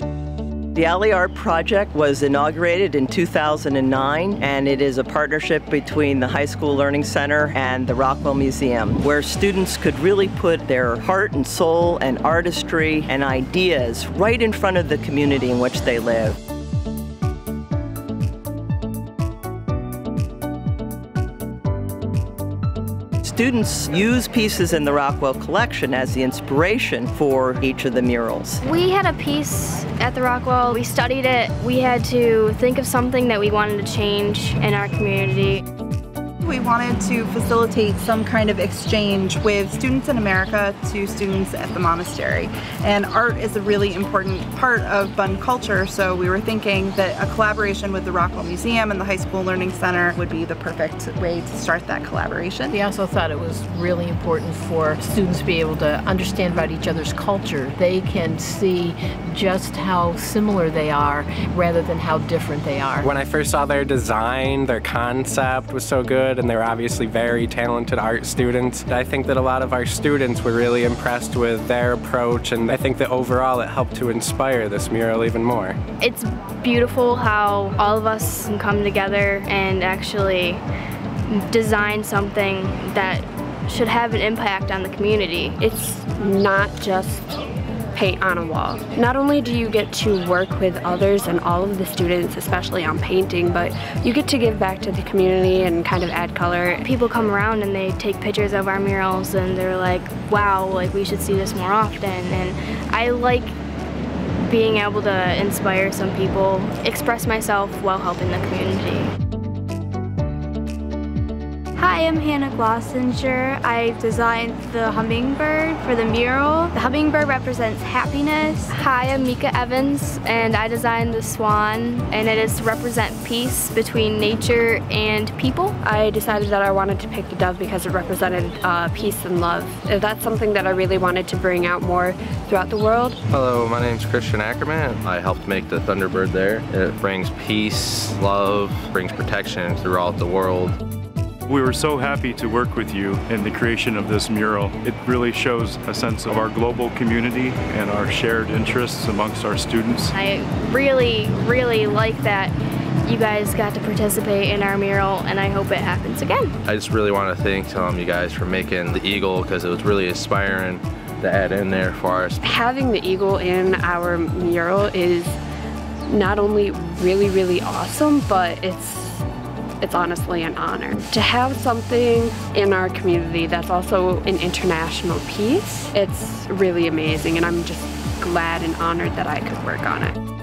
The Alley Art Project was inaugurated in 2009, and it is a partnership between the High School Learning Center and the Rockwell Museum, where students could really put their heart and soul and artistry and ideas right in front of the community in which they live. Students use pieces in the Rockwell collection as the inspiration for each of the murals. We had a piece at the Rockwell, we studied it, we had to think of something that we wanted to change in our community. We wanted to facilitate some kind of exchange with students in America to students at the monastery. And art is a really important part of Bun culture, so we were thinking that a collaboration with the Rockwell Museum and the High School Learning Center would be the perfect way to start that collaboration. We also thought it was really important for students to be able to understand about each other's culture. They can see just how similar they are rather than how different they are. When I first saw their design, their concept was so good, and they were obviously very talented art students. I think that a lot of our students were really impressed with their approach, and I think that overall it helped to inspire this mural even more. It's beautiful how all of us can come together and actually design something that should have an impact on the community. It's not just paint on a wall. Not only do you get to work with others and all of the students, especially on painting, but you get to give back to the community and kind of add color. People come around and they take pictures of our murals and they're like, wow, like we should see this more often. And I like being able to inspire some people, express myself while helping the community. Hi, I'm Hannah Glossinger. I designed the hummingbird for the mural. The hummingbird represents happiness. Hi, I'm Mika Evans, and I designed the swan, and it is to represent peace between nature and people. I decided that I wanted to pick the dove because it represented peace and love. That's something that I really wanted to bring out more throughout the world. Hello, my name's Christian Ackerman. I helped make the Thunderbird there. It brings peace, love, brings protection throughout the world. We were so happy to work with you in the creation of this mural. It really shows a sense of our global community and our shared interests amongst our students. I really, really like that you guys got to participate in our mural, and I hope it happens again. I just really want to thank you guys for making the eagle, because it was really inspiring to add in there for us. Having the eagle in our mural is not only really, really awesome, but it's honestly an honor. To have something in our community that's also an international piece, it's really amazing, and I'm just glad and honored that I could work on it.